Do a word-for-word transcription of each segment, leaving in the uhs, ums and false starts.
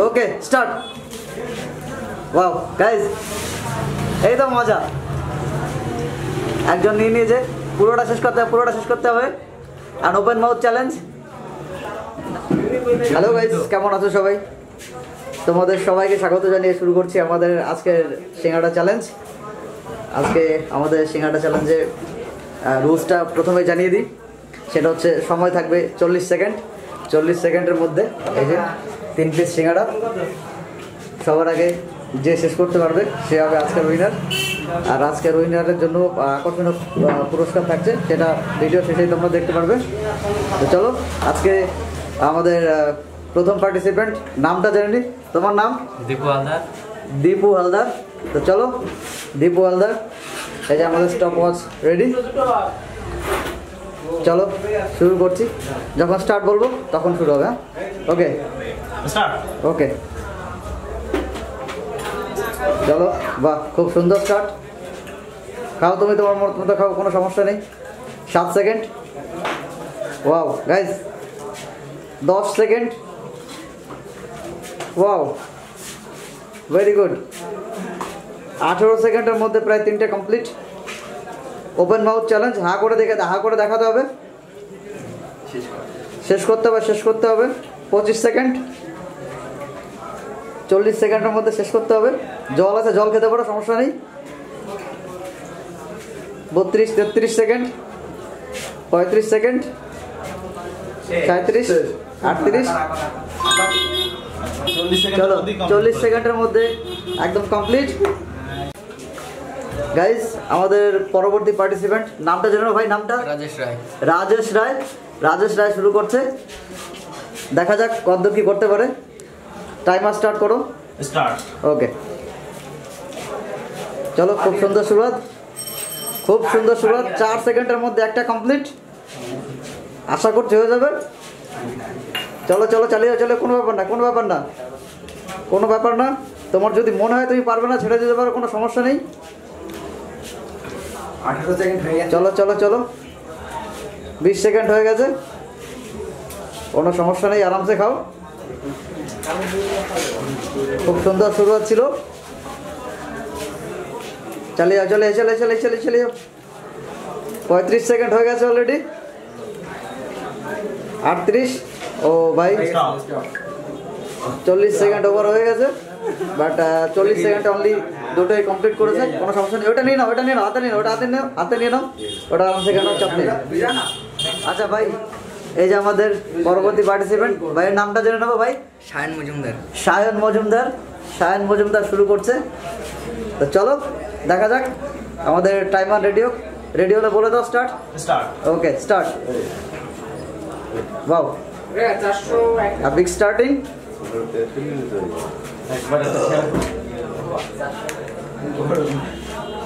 Okay start. Wow guys এই তো মজা। একজন নিয়ে নিয়ে যে পুরোটা শেষ করতে হবে, পুরোটা শেষ করতে হবে। আর open mouth challenge. Hello guys, কেমন আছো সবাই? তোমাদের সবাইকে স্বাগত জানিয়ে শুরু করছি আমাদের আজকের সিঙ্গাড়া চ্যালেঞ্জ। আজকে আমাদের সিঙ্গাড়া চ্যালেঞ্জে রুলসটা প্রথমে জানিয়ে দিই। সেটা হচ্ছে সময় থাকবে চল্লিশ সেকেন্ড। চল্লিশ সেকেন্ডের মধ্যে এই যে তিন পিস সিঙ্গাড়া, সবার আগে যে শেষ করতে পারবে সে হবে আজকের উইনার। আর আজকের উইনারের জন্য আকর্ষণীয় পুরস্কার থাকছে, সেটা ভিডিও শেষেই তোমরা দেখতে পারবে। তো চলো, আজকে আমাদের প্রথম পার্টিসিপেন্ট, নামটা জেনে নি। তোমার নাম? দীপু হালদার। দীপু হালদার। তো চলো, দীপু হালদার, এই যে আমাদের স্টপ ওয়াচ রেডি। চলো শুরু করছি। যখন স্টার্ট বলবো তখন শুরু হবে। হ্যাঁ, ওকে স্টার্ট। ওকে চলো। বাহ, খুব সুন্দর স্টার্ট। খাও তুমি, তোমার মতো খাও, কোনো সমস্যা নেই। সাত সেকেন্ড। ওয়াও গাইজ, দশ সেকেন্ড। Wow very good. আঠেরো সেকেন্ডের মধ্যে প্রায় তিনটে কমপ্লিট। Open mouth challenge. হা করে দেখে হা করে দেখাতে হবে, শেষ করতে হবে, শেষ করতে হবে। পঁচিশ সেকেন্ড। চল্লিশ সেকেন্ডের মধ্যে শেষ করতে হবে। জল আছে, জল খেতে পারো, সমস্যা নেই। বত্রিশ, তেত্রিশ সেকেন্ড, পঁয়ত্রিশ সেকেন্ড, সাঁত্রিশ, আটত্রিশ। চলো, চল্লিশ সেকেন্ডের মধ্যে একদম কমপ্লিট। গাইজ আমাদের পরবর্তী পার্টিসিপেন্ট, নামটা জানো ভাই? নামটা রাজেশ রায়। রাজেশ রায়। রাজেশ রায় শুরু করছে। দেখা যাক কত কি করতে পারে। টাইমার স্টার্ট করো। স্টার্ট। ওকে চলো, খুব সুন্দর শুরুয়াত, খুব সুন্দর শুরুয়াত। চার সেকেন্ডের মধ্যে একটা কমপ্লিট। আশা করছি হয়ে যাবে। চলো চলো, চালিয়ে চলো, কোনো ব্যাপার না, কোনো ব্যাপার না, কোনো ব্যাপার না। তোমার যদি মনে হয় তুমি পারবে না, ছেড়ে দিতে পারো, কোনো সমস্যা নেই। আঠারো সেকেন্ড হয়ে গেছে। চলো চলো চলো। বিশ সেকেন্ড হয়ে গেছে, কোনো সমস্যা নেই, আরামসে খাও। খুব সুন্দর শুরু হচ্ছিল। চালিয়ে যাও, চলে চলে চলে চলে চলে যাও। পঁয়ত্রিশ সেকেন্ড হয়ে গেছে অলরেডি। আটত্রিশ। ও ভাই, চল্লিশ সেকেন্ড ওভার হয়ে গেছে। বাট চল্লিশ সেকেন্ড অনলি দুটোই কমপ্লিট করেছে, কোনো সমস্যা নেই। ওটা নিয়ে নাও, ওটা নিয়ে নাও, হাতে নিয়ে নাও, ওটা হাতে নিয়ে হাতে নিয়ে নাও, ওটা আরামসে কেনার চাপ নেই। আচ্ছা ভাই, এই যে আমাদের পরবর্তী পার্টিসিপেন্ট, ভাইয়ের নামটা জেনে নেবো। ভাই সায়ন মজুমদার। সায়ন মজুমদার। সায়ন মজুমদার শুরু করছে। তো চলো দেখা যাক। আমাদের টাইমার রেডিও, রেডিও হলে বলে দাও স্টার্ট। স্টার্ট। Okay start. বাউ বিগ স্টার্টিং।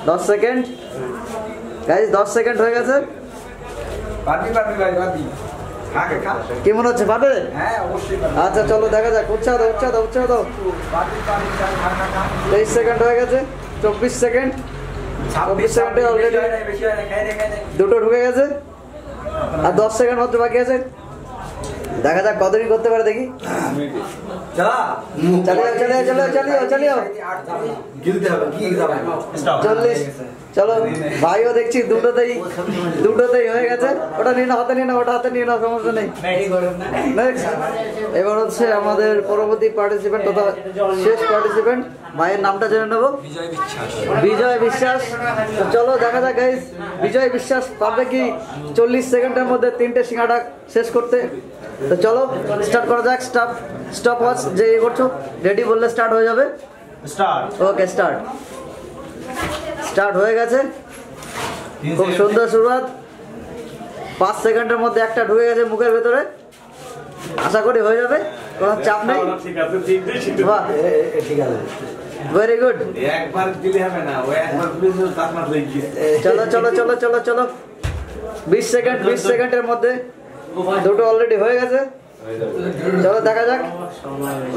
দশ সেকেন্ড গাইজ, দশ সেকেন্ড হয়ে গেছে। কি মনে হচ্ছে পারবে? আচ্ছা চলো দেখা যাক। উৎসাহ দাও, উৎসাহ দাও, উৎসাহ দাও। তেইশ সেকেন্ড হয়ে গেছে। চব্বিশ সেকেন্ড, চব্বিশ সেকেন্ডে অলরেডি দুটো ঢুকে গেছে। আর দশ সেকেন্ড মাত্র বাকি আছে। দেখা যাক কতদিন করতে পারে, দেখি। চল্লিশ। চলো ভাইও দেখছি দুটোতেই দুটোতেই হয়ে গেছে। ওটা নিয়ে নাও, হাতে নিয়ে নাও, ওটা হাতে নিয়ে নাও, সমস্যা নেই। এবার হচ্ছে আমাদের পরবর্তী পার্টিসিপেন্ট তথা শেষ পার্টিসিপেন্ট, ভাইয়ের নামটা জেনে নেবো। বিজয় বিশ্বাস। চলো দেখা যাক গাইজ, বিজয় বিশ্বাস পারবে কি চল্লিশ সেকেন্ডের মধ্যে তিনটে সিঙ্গাড়া শেষ করতে? তো চলো স্টার্ট করা যাক। স্টপ স্টপ ওয়াচ যে ইয়ে করছো, রেডি বললে স্টার্ট হয়ে যাবে। স্টার্ট। Okay start. স্টার্ট হয়ে গেছে। খুব সুন্দর শুরুয়াত। পাঁচ সেকেন্ডের মধ্যে একটা ঢুকে গেছে মুখের ভেতরে। আশা করি হয়ে যাবে, কোনো চাপ নেই। বাহ ভেরি গুড। চলো চলো চলো চলো চলো। বিশ সেকেন্ড, বিশ সেকেন্ডের মধ্যে দুটো অলরেডি হয়ে গেছে। চলো দেখা যাক।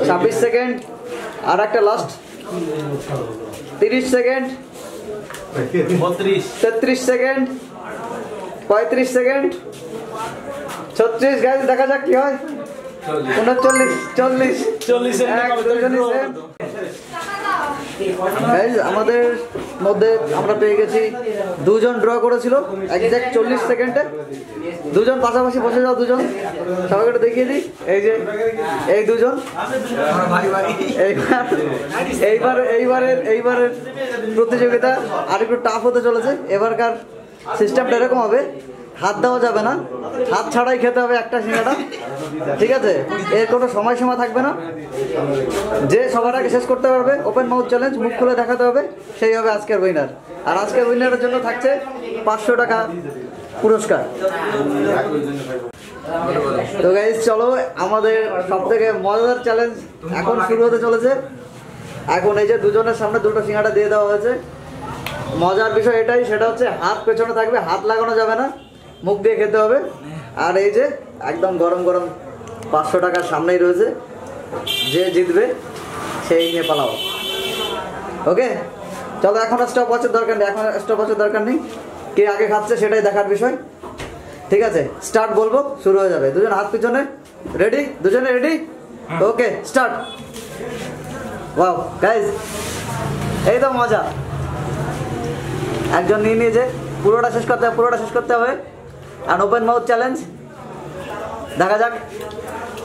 ছাব্বিশ সেকেন্ড, আর একটা লাস্ট। তিরিশ সেকেন্ড, তেত্রিশ সেকেন্ড, পঁয়ত্রিশ সেকেন্ড, ছত্রিশ। গাইজ দেখা যাক কি হয়। प्रतियोगिता टफ होते चले सिस्टम एरকম হবে हाथ देवा जाबे ना हाथ छाड़ाई खेते होबे एकटा सिंगाड़ा ठीक है एर कोनो समय सीमा थाकबे ना जे सबार आगे शेष करते पारबे ओपेन माउथ चैलेंज मुख खुले देखाते होबे सेई होबे आजकेर विनार और आजकेर विनारेर जोन्नो थाकछे पाँचशो टाका पुरस्कार। तो गाइस चलो आमादेर सबथेके मजादार चैलेंज एखन शुरू होते चलेछे। एखन एई जे दुजोनेर सामने दुटो सिंगाड़ा दिये देওয়া হয়েছে मजार विषय एटाई सेटा होच्छे हाथ पेछने थाकबे हाथ लागानो जाबे ना मुख दिए खेते होबे और एई जे एकदम गरम गरम पाँचशो टाका सामनेई रयेछे जे जितबे सेई निये पालाओ। ओके चलो एखन स्टप वाचेर दरकार नेई एखन स्टप वाचेर दरकार नेई के आगे खाচ্ছে सेटाई देखार विषय ठीक आछे। स्टार्ट बोलबो शुरू हये जाबे दुजोन हाथ पिछने रेडी दुजोने ready okay start. Wow guys एई तो मजा একজন নিয়ে নিয়ে যে পুরোটা শেষ করতে পুরোটা শেষ করতে হবে আর ওপেন মাউথ চ্যালেঞ্জ দেখা যাক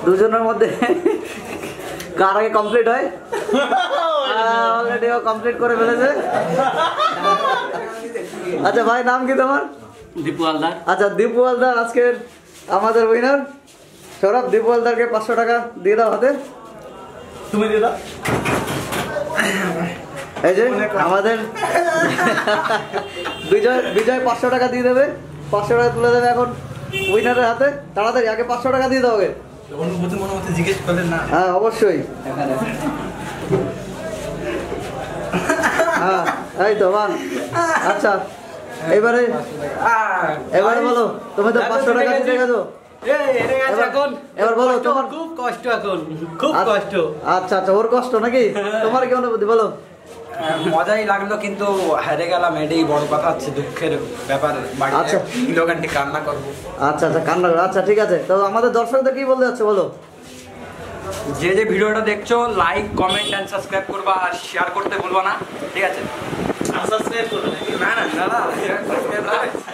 দুজনের মধ্যে কার আগে কমপ্লিট হয়। অলরেডি ও কমপ্লিট করে ফেলেছে। আচ্ছা ভাই নাম কি তোমার? দীপু হালদার। আচ্ছা দীপু হালদার আজকের আমাদের উইনার। সৌরভ দীপু হালদারকে পাঁচশো টাকা দিয়ে দাও হাতে। তুমি দিয়ে দাও। খুব কষ্ট এখন খুব কষ্ট। আচ্ছা আচ্ছা ওর কষ্ট নাকি তোমার কি অনুভূতি বলো? মজাই লাগলো কিন্তু হেরে গেলাম এটাই বড় কথা হচ্ছে দুঃখের ব্যাপার। আচ্ছা লোকানটি কান্না করব। আচ্ছা আচ্ছা কান্না আচ্ছা ঠিক আছে। তো আমাদের দর্শকদের কি বলতে যাচ্ছে বলো? যে যে ভিডিওটা দেখছো লাইক কমেন্ট এন্ড সাবস্ক্রাইব করবা আর শেয়ার করতে ভুলবা না ঠিক আছে। সাবস্ক্রাইব করবে না না না সাবস্ক্রাইব